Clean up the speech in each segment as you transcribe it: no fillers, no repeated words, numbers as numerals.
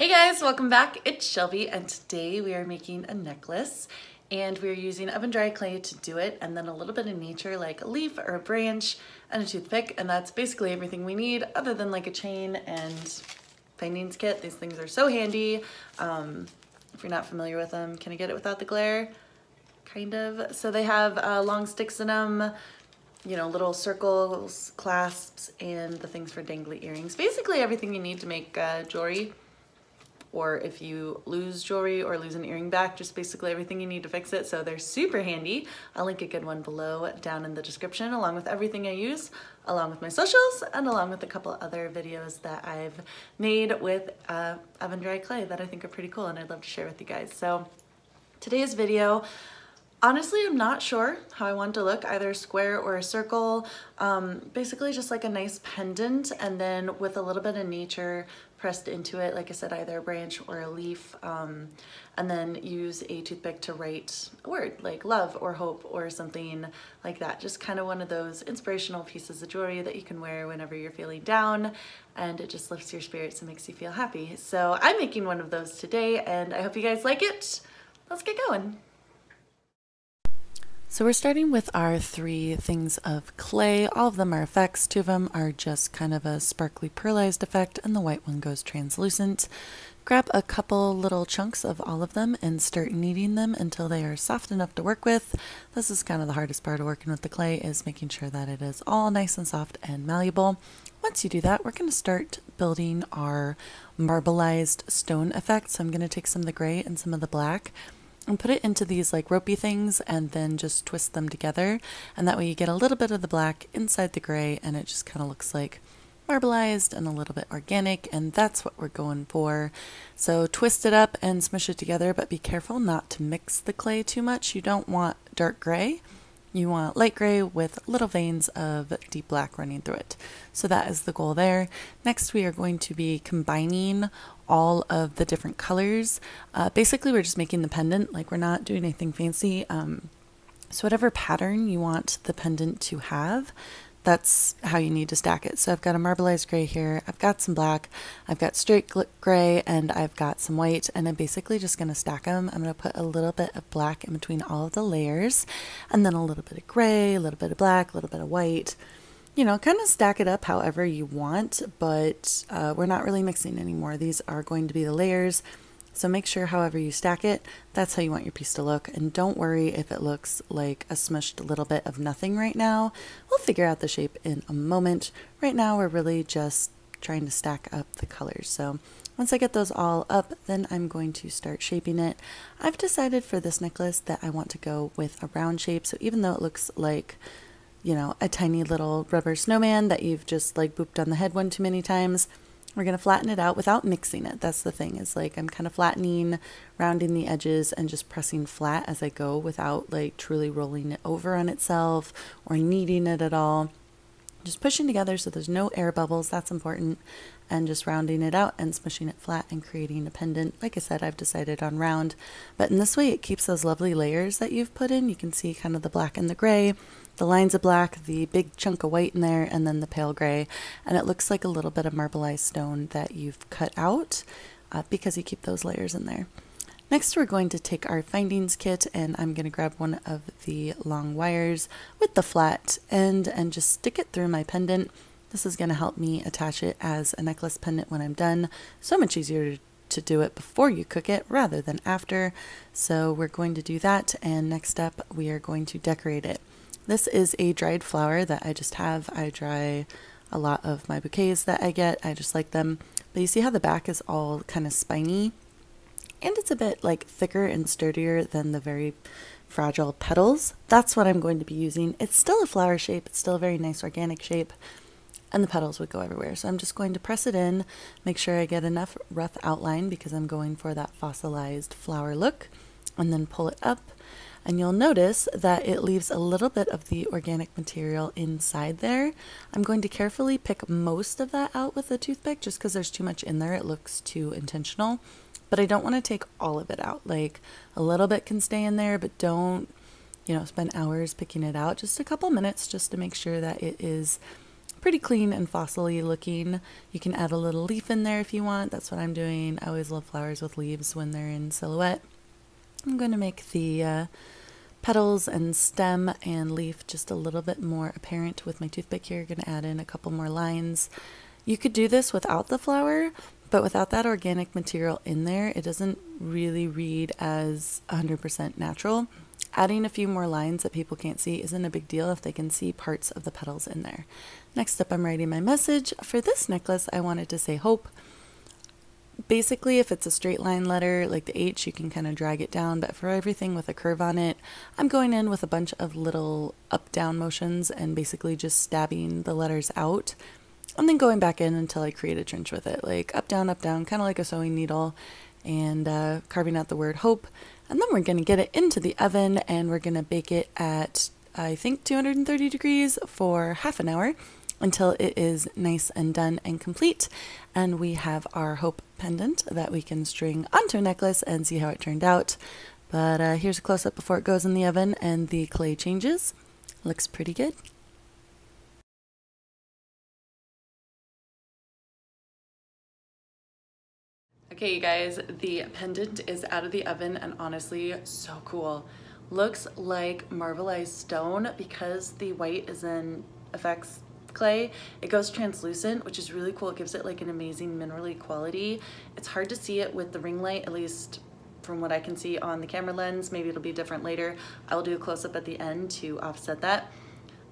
Hey guys, welcome back. It's Shelby and today we are making a necklace and we're using oven dry clay to do it and then a little bit of nature like a leaf or a branch and a toothpick, and that's basically everything we need other than like a chain and findings kit. These things are so handy. If you're not familiar with them, can I get it without the glare? Kind of. So they have long sticks in them, you know, little circles, clasps, and the things for dangly earrings. Basically everything you need to make jewelry. Or if you lose jewelry or lose an earring back, just basically everything you need to fix it. So they're super handy. I'll link a good one below down in the description, along with everything I use, along with my socials, and along with a couple other videos that I've made with oven dry clay that I think are pretty cool and I'd love to share with you guys. So today's video, honestly, I'm not sure how I want to look, either a square or a circle. Basically just like a nice pendant and then with a little bit of nature pressed into it, like I said, either a branch or a leaf, and then use a toothpick to write a word like love or hope or something like that. Just kind of one of those inspirational pieces of jewelry that you can wear whenever you're feeling down and it just lifts your spirits and makes you feel happy. So I'm making one of those today and I hope you guys like it. Let's get going. So we're starting with our three things of clay. All of them are effects. Two of them are just kind of a sparkly pearlized effect and the white one goes translucent. Grab a couple little chunks of all of them and start kneading them until they are soft enough to work with. This is kind of the hardest part of working with the clay, is making sure that it is all nice and soft and malleable. Once you do that, we're going to start building our marbleized stone effect. So I'm going to take some of the gray and some of the black and put it into these like ropey things and then just twist them together, and that way you get a little bit of the black inside the gray and it just kind of looks like marbleized and a little bit organic, and that's what we're going for. So twist it up and smush it together, but be careful not to mix the clay too much. You don't want dark gray. You want light gray with little veins of deep black running through it. So that is the goal there. Next, we are going to be combining all of the different colors. Basically, we're just making the pendant. Like, we're not doing anything fancy. So whatever pattern you want the pendant to have, that's how you need to stack it. So I've got a marbleized gray here, I've got some black, I've got straight gray, and I've got some white, and I'm basically just going to stack them. I'm going to put a little bit of black in between all of the layers, and then a little bit of gray, a little bit of black, a little bit of white. You know, kind of stack it up however you want, but we're not really mixing anymore. These are going to be the layers. So make sure however you stack it, that's how you want your piece to look. And don't worry if it looks like a smushed little bit of nothing right now. We'll figure out the shape in a moment. Right now we're really just trying to stack up the colors. So once I get those all up, then I'm going to start shaping it. I've decided for this necklace that I want to go with a round shape. So even though it looks like, you know, a tiny little rubber snowman that you've just like booped on the head one too many times, we're going to flatten it out without mixing it. That's the thing, is like I'm kind of flattening, rounding the edges, and just pressing flat as I go without like truly rolling it over on itself or kneading it at all. Just pushing together so there's no air bubbles, that's important, and just rounding it out and smushing it flat and creating a pendant. Like I said, I've decided on round, but in this way it keeps those lovely layers that you've put in. You can see kind of the black and the gray, the lines of black, the big chunk of white in there, and then the pale gray, and it looks like a little bit of marbleized stone that you've cut out because you keep those layers in there. Next, we're going to take our findings kit, and I'm going to grab one of the long wires with the flat end and just stick it through my pendant. This is going to help me attach it as a necklace pendant when I'm done. So much easier to do it before you cook it rather than after. So we're going to do that, and next up we are going to decorate it. This is a dried flower that I just have. I dry a lot of my bouquets that I get. I just like them. But you see how the back is all kind of spiny? And it's a bit like thicker and sturdier than the very fragile petals. That's what I'm going to be using. It's still a flower shape. It's still a very nice organic shape, and the petals would go everywhere. So I'm just going to press it in, make sure I get enough rough outline because I'm going for that fossilized flower look, and then pull it up. And you'll notice that it leaves a little bit of the organic material inside there. I'm going to carefully pick most of that out with a toothpick just because there's too much in there. It looks too intentional. But I don't want to take all of it out. Like a little bit can stay in there, but don't, you know, spend hours picking it out. Just a couple minutes just to make sure that it is pretty clean and fossily looking. You can add a little leaf in there if you want. That's what I'm doing. I always love flowers with leaves when they're in silhouette. I'm going to make the petals and stem and leaf just a little bit more apparent with my toothpick here. Going to add in a couple more lines. You could do this without the flower, but without that organic material in there, it doesn't really read as 100% natural. Adding a few more lines that people can't see isn't a big deal if they can see parts of the petals in there. Next up, I'm writing my message. For this necklace, I wanted to say hope. Basically, if it's a straight line letter like the H, you can kind of drag it down, but for everything with a curve on it, I'm going in with a bunch of little up-down motions and basically just stabbing the letters out and then going back in until I create a trench with it, like up, down, kind of like a sewing needle, and carving out the word hope. And then we're going to get it into the oven and we're going to bake it at, I think, 230 degrees for half an hour until it is nice and done and complete. And we have our hope pendant that we can string onto a necklace and see how it turned out. But here's a close-up before it goes in the oven and the clay changes. Looks pretty good. Okay, you guys, the pendant is out of the oven and honestly, so cool. Looks like marbleized stone because the white is in effects clay. It goes translucent, which is really cool. It gives it like an amazing minerally quality. It's hard to see it with the ring light, at least from what I can see on the camera lens. Maybe it'll be different later. I'll do a close-up at the end to offset that.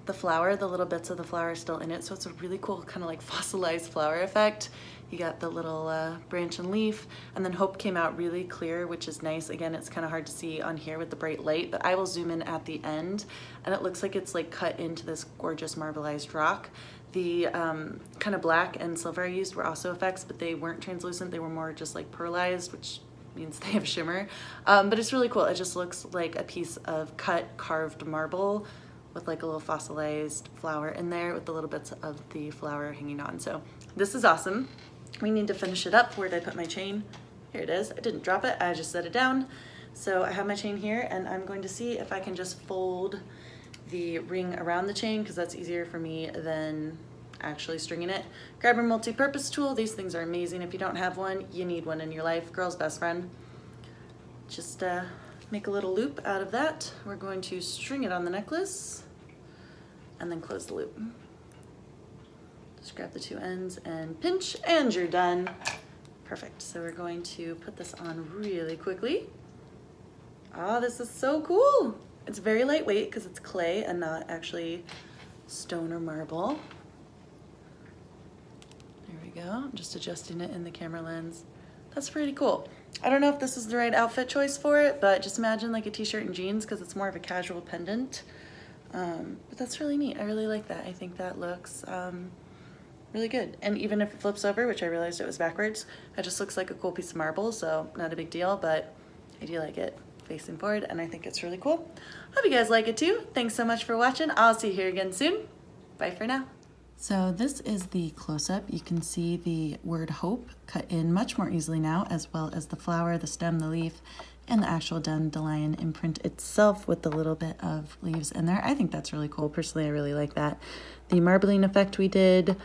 The flower, the little bits of the flower are still in it, so it's a really cool kind of like fossilized flower effect. You got the little branch and leaf, and then hope came out really clear, which is nice. Again, it's kind of hard to see on here with the bright light, but I will zoom in at the end, and it looks like it's like cut into this gorgeous marbleized rock. The kind of black and silver I used were also effects, but they weren't translucent. They were more just like pearlized, which means they have shimmer, but it's really cool. It just looks like a piece of cut carved marble with like a little fossilized flower in there with the little bits of the flower hanging on. So this is awesome. We need to finish it up. Where did I put my chain? Here it is. I didn't drop it, I just set it down. So I have my chain here and I'm going to see if I can just fold the ring around the chain because that's easier for me than actually stringing it. Grab your multi-purpose tool. These things are amazing. If you don't have one, you need one in your life. Girl's best friend. Just make a little loop out of that. We're going to string it on the necklace and then close the loop. Just grab the two ends and pinch and you're done. Perfect. So we're going to put this on really quickly. Oh, this is so cool. It's very lightweight because it's clay and not actually stone or marble. There we go. I'm just adjusting it in the camera lens. That's pretty cool. I don't know if this is the right outfit choice for it, but just imagine like a t-shirt and jeans because it's more of a casual pendant. But that's really neat. I really like that. I think that looks really good. And even if it flips over, which I realized it was backwards, it just looks like a cool piece of marble, so not a big deal, but I do like it facing forward, and I think it's really cool. Hope you guys like it too. Thanks so much for watching. I'll see you here again soon. Bye for now. So this is the close-up. You can see the word hope cut in much more easily now, as well as the flower, the stem, the leaf, and the actual dandelion imprint itself with the little bit of leaves in there. I think that's really cool. Personally, I really like that. The marbling effect we did,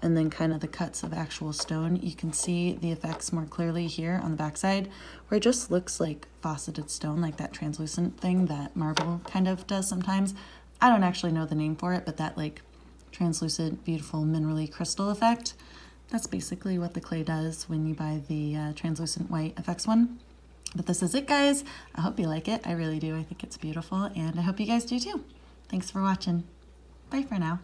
and then kind of the cuts of actual stone. You can see the effects more clearly here on the backside, where it just looks like faceted stone, like that translucent thing that marble kind of does sometimes. I don't actually know the name for it, but that like translucent, beautiful, minerally crystal effect. That's basically what the clay does when you buy the translucent white effects one. But this is it, guys. I hope you like it. I really do. I think it's beautiful, and I hope you guys do too. Thanks for watching. Bye for now.